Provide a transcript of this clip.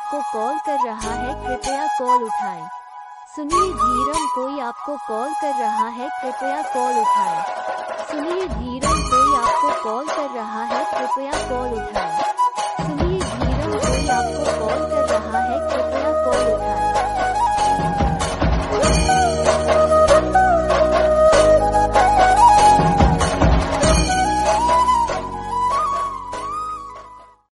आपको कॉल कर रहा है, कृपया कॉल उठाएं। सुनिए धीरन, कोई आपको कॉल कर रहा है, कृपया कॉल उठाएं। सुनिए धीरन, कोई आपको कॉल कर रहा है, कृपया कॉल उठाएं।